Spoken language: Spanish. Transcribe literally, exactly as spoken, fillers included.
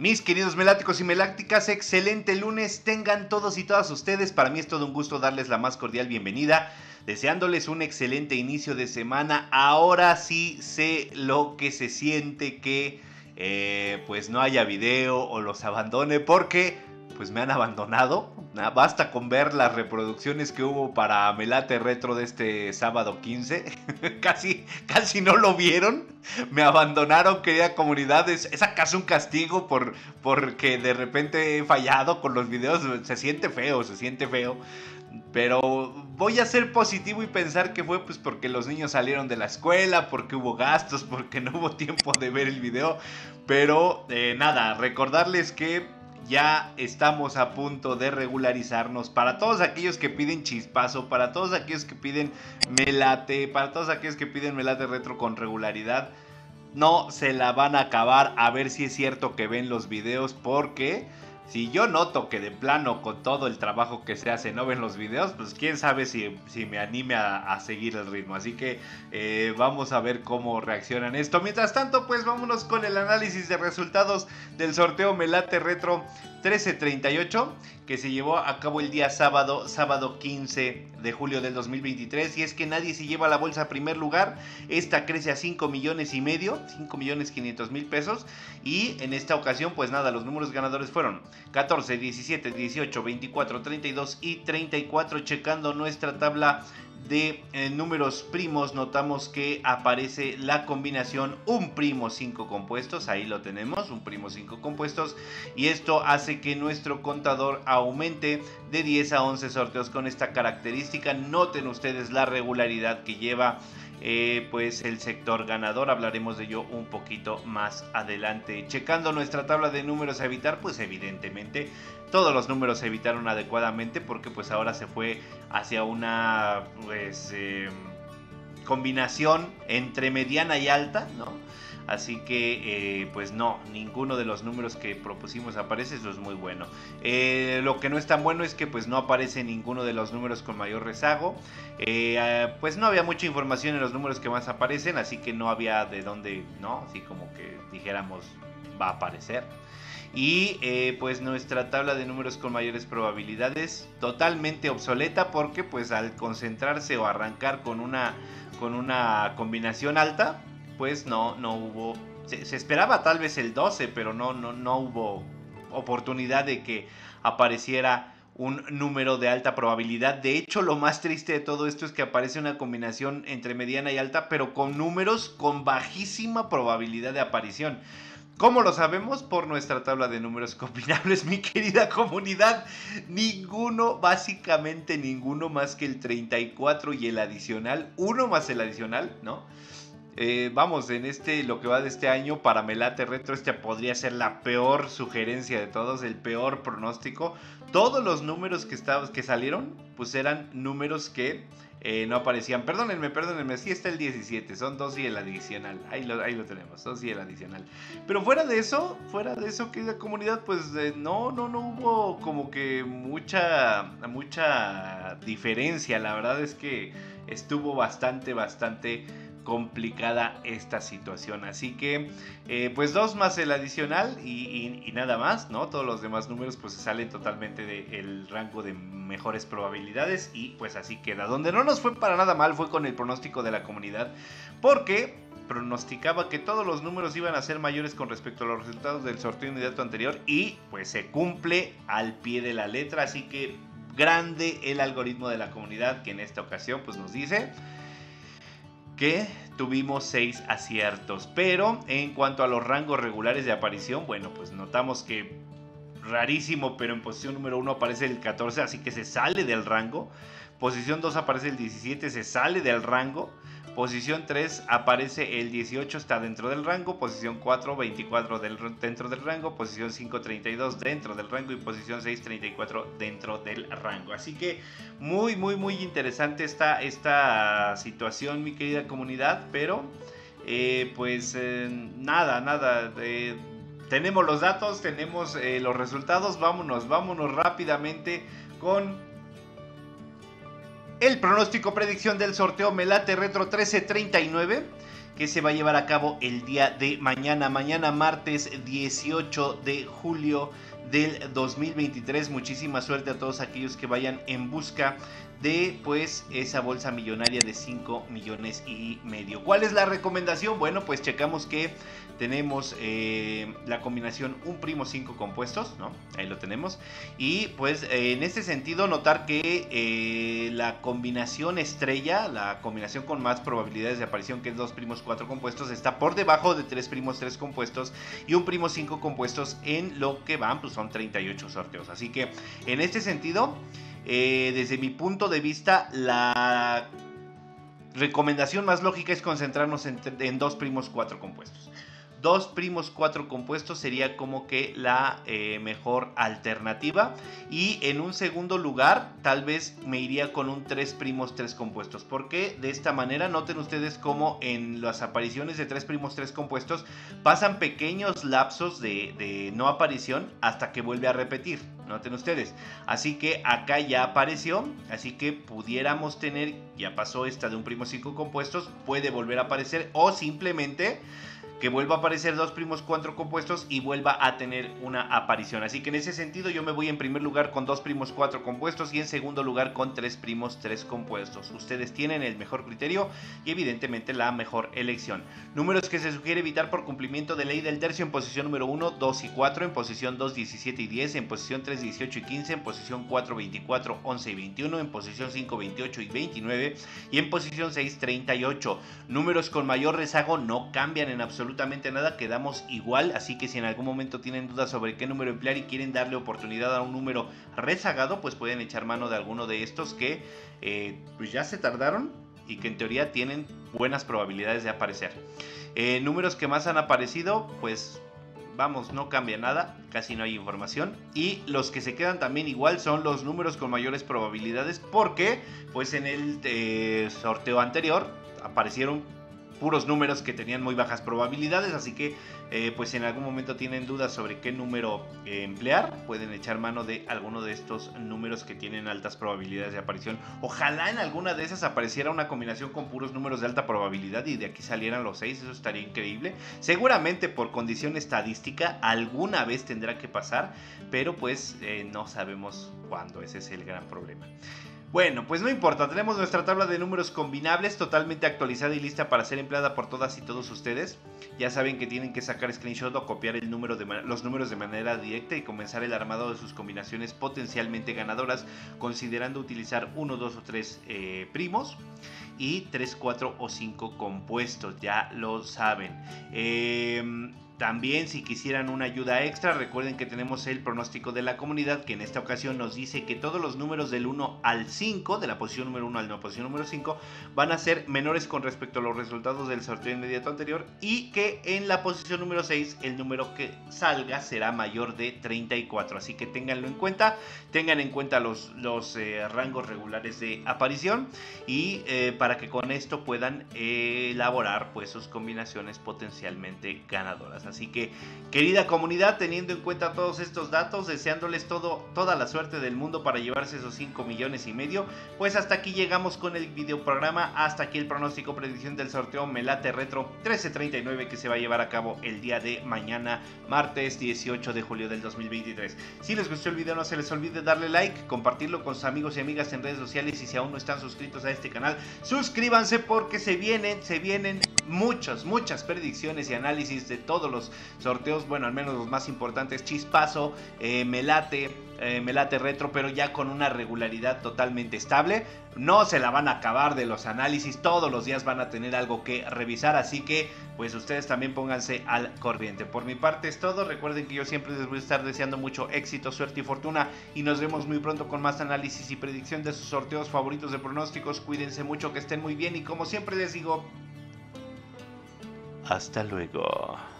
Mis queridos meláticos y melácticas, excelente lunes tengan todos y todas ustedes. Para mí es todo un gusto darles la más cordial bienvenida, deseándoles un excelente inicio de semana. Ahora sí sé lo que se siente que eh, pues no haya video o los abandone, porque pues me han abandonado. Basta con ver las reproducciones que hubo para Melate Retro de este sábado quince. casi, casi no lo vieron. Me abandonaron, querida comunidad. ¿Es, es acaso un castigo por, porque de repente he fallado con los videos? Se siente feo, se siente feo. Pero voy a ser positivo y pensar que fue pues porque los niños salieron de la escuela, porque hubo gastos, porque no hubo tiempo de ver el video. Pero eh, nada, recordarles que ya estamos a punto de regularizarnos. Para todos aquellos que piden Chispazo, para todos aquellos que piden Melate, para todos aquellos que piden Melate Retro con regularidad, no se la van a acabar. A ver si es cierto que ven los videos, porque si yo noto que de plano con todo el trabajo que se hace no ven los videos, pues quién sabe si, si me anime a, a seguir el ritmo. Así que eh, vamos a ver cómo reaccionan esto. Mientras tanto, pues vámonos con el análisis de resultados del sorteo Melate Retro trece treinta y ocho que se llevó a cabo el día sábado, sábado quince de julio del dos mil veintitrés. Y es que nadie se lleva la bolsa a primer lugar. Esta crece a cinco millones y medio, cinco millones quinientos mil pesos. Y en esta ocasión, pues nada, los números ganadores fueron catorce, diecisiete, dieciocho, veinticuatro, treinta y dos y treinta y cuatro. Checando nuestra tabla de eh, números primos, notamos que aparece la combinación un primo cinco compuestos. Ahí lo tenemos, un primo cinco compuestos. Y esto hace que nuestro contador aumente de diez a once sorteos con esta característica. Noten ustedes la regularidad que lleva Eh, pues el sector ganador. Hablaremos de ello un poquito más adelante. Checando nuestra tabla de números a evitar, pues evidentemente todos los números se evitaron adecuadamente, porque pues ahora se fue hacia una pues eh, combinación entre mediana y alta, ¿no? Así que, eh, pues no, ninguno de los números que propusimos aparece. Eso es muy bueno. Eh, lo que no es tan bueno es que pues no aparece ninguno de los números con mayor rezago. Eh, pues no había mucha información en los números que más aparecen, así que no había de dónde, ¿no? Así como que dijéramos, va a aparecer. Y eh, pues nuestra tabla de números con mayores probabilidades totalmente obsoleta, porque pues al concentrarse o arrancar con una, con una combinación alta, pues no, no hubo, se, se esperaba tal vez el doce, pero no, no, no hubo oportunidad de que apareciera un número de alta probabilidad. De hecho, lo más triste de todo esto es que aparece una combinación entre mediana y alta, pero con números con bajísima probabilidad de aparición. ¿Cómo lo sabemos? Por nuestra tabla de números combinables, mi querida comunidad. Ninguno, básicamente ninguno más que el treinta y cuatro y el adicional, uno más el adicional, ¿no? Eh, vamos, en este, lo que va de este año para Melate Retro, este podría ser la peor sugerencia de todos, el peor pronóstico. Todos los números que, está, que salieron, pues eran números que eh, no aparecían. Perdónenme, perdónenme, sí está el diecisiete, son dos y el adicional. Ahí lo, ahí lo tenemos, dos y el adicional. Pero fuera de eso, fuera de eso, que la comunidad, pues eh, no, no, no hubo como que mucha, mucha diferencia. La verdad es que estuvo bastante, bastante complicada esta situación. Así que eh, pues dos más el adicional y, y, y nada más, ¿no? Todos los demás números pues se salen totalmente del rango de mejores probabilidades, y pues así queda. Donde no nos fue para nada mal fue con el pronóstico de la comunidad, porque pronosticaba que todos los números iban a ser mayores con respecto a los resultados del sorteo inmediato anterior, y pues se cumple al pie de la letra. Así que grande el algoritmo de la comunidad, que en esta ocasión pues nos dice que tuvimos seis aciertos. Pero en cuanto a los rangos regulares de aparición, bueno, pues notamos que rarísimo, pero en posición número uno aparece el catorce, así que se sale del rango. Posición dos aparece el diecisiete, se sale del rango. Posición tres aparece el dieciocho, está dentro del rango. Posición cuatro, veinticuatro del, dentro del rango. Posición cinco, treinta y dos dentro del rango. Y posición seis, treinta y cuatro dentro del rango. Así que muy, muy, muy interesante esta, esta situación, mi querida comunidad. Pero eh, pues eh, nada, nada. Eh, tenemos los datos, tenemos eh, los resultados. Vámonos, vámonos rápidamente con el pronóstico predicción del sorteo Melate Retro trece treinta y nueve, que se va a llevar a cabo el día de mañana, mañana martes dieciocho de julio del dos mil veintitrés. Muchísima suerte a todos aquellos que vayan en busca de pues esa bolsa millonaria de cinco millones y medio. ¿Cuál es la recomendación? Bueno, pues checamos que tenemos eh, la combinación un primo cinco compuestos, ¿no? Ahí lo tenemos. Y pues eh, en este sentido notar que eh, la combinación estrella, la combinación con más probabilidades de aparición, que es dos primos cuatro compuestos, está por debajo de tres primos tres compuestos y un primo cinco compuestos, en lo que van, pues son treinta y ocho sorteos. Así que en este sentido, Eh, desde mi punto de vista, la recomendación más lógica es concentrarnos en, en dos primos cuatro compuestos. Dos primos cuatro compuestos sería como que la eh, mejor alternativa. Y en un segundo lugar, tal vez me iría con un tres primos tres compuestos, porque de esta manera noten ustedes cómo en las apariciones de tres primos tres compuestos pasan pequeños lapsos de, de no aparición hasta que vuelve a repetir. Noten ustedes. Así que acá ya apareció. Así que pudiéramos tener, ya pasó esta de un primo cinco compuestos, puede volver a aparecer, o simplemente que vuelva a aparecer dos primos cuatro compuestos y vuelva a tener una aparición. Así que en ese sentido yo me voy en primer lugar con dos primos cuatro compuestos y en segundo lugar con tres primos tres compuestos. Ustedes tienen el mejor criterio y evidentemente la mejor elección. Números que se sugiere evitar por cumplimiento de ley del tercio: en posición número uno, dos y cuatro, en posición dos, diecisiete y diez, en posición tres, dieciocho y quince, en posición cuatro, veinticuatro, once y veintiuno, en posición cinco, veintiocho y veintinueve y en posición seis, treinta y ocho. Números con mayor rezago no cambian en absoluto absolutamente nada, quedamos igual. Así que si en algún momento tienen dudas sobre qué número emplear y quieren darle oportunidad a un número rezagado, pues pueden echar mano de alguno de estos que eh, pues ya se tardaron y que en teoría tienen buenas probabilidades de aparecer. Eh, números que más han aparecido, pues vamos, no cambia nada, casi no hay información. Y los que se quedan también igual son los números con mayores probabilidades, porque pues en el eh, sorteo anterior aparecieron puros números que tenían muy bajas probabilidades. Así que eh, pues en algún momento tienen dudas sobre qué número eh, emplear, pueden echar mano de alguno de estos números que tienen altas probabilidades de aparición. Ojalá en alguna de esas apareciera una combinación con puros números de alta probabilidad y de aquí salieran los seis, eso estaría increíble. Seguramente por condición estadística alguna vez tendrá que pasar, pero pues eh, no sabemos cuándo, ese es el gran problema. Bueno, pues no importa, tenemos nuestra tabla de números combinables totalmente actualizada y lista para ser empleada por todas y todos ustedes. Ya saben que tienen que sacar screenshot o copiar el número de los números de manera directa y comenzar el armado de sus combinaciones potencialmente ganadoras, considerando utilizar uno, dos o tres eh, primos y tres, cuatro o cinco compuestos, ya lo saben. Eh... También, si quisieran una ayuda extra, recuerden que tenemos el pronóstico de la comunidad, que en esta ocasión nos dice que todos los números del uno al cinco, de la posición número uno a la posición número cinco, van a ser menores con respecto a los resultados del sorteo inmediato anterior, y que en la posición número seis el número que salga será mayor de treinta y cuatro. Así que ténganlo en cuenta, tengan en cuenta los, los eh, rangos regulares de aparición, y eh, para que con esto puedan eh, elaborar pues sus combinaciones potencialmente ganadoras. Así que, querida comunidad, teniendo en cuenta todos estos datos, deseándoles todo, toda la suerte del mundo para llevarse esos cinco millones y medio. Pues hasta aquí llegamos con el videoprograma, hasta aquí el pronóstico predicción del sorteo Melate Retro trece treinta y nueve, que se va a llevar a cabo el día de mañana, martes dieciocho de julio del dos mil veintitrés. Si les gustó el video, no se les olvide darle like, compartirlo con sus amigos y amigas en redes sociales, y si aún no están suscritos a este canal, suscríbanse, porque se vienen, se vienen muchas, muchas predicciones y análisis de todos los sorteos. Bueno, al menos los más importantes: Chispazo, eh, Melate, eh, Melate Retro, pero ya con una regularidad totalmente estable. No se la van a acabar de los análisis, todos los días van a tener algo que revisar, así que pues ustedes también pónganse al corriente. Por mi parte es todo, recuerden que yo siempre les voy a estar deseando mucho éxito, suerte y fortuna, y nos vemos muy pronto con más análisis y predicción de sus sorteos favoritos de pronósticos. Cuídense mucho, que estén muy bien, y como siempre les digo, hasta luego.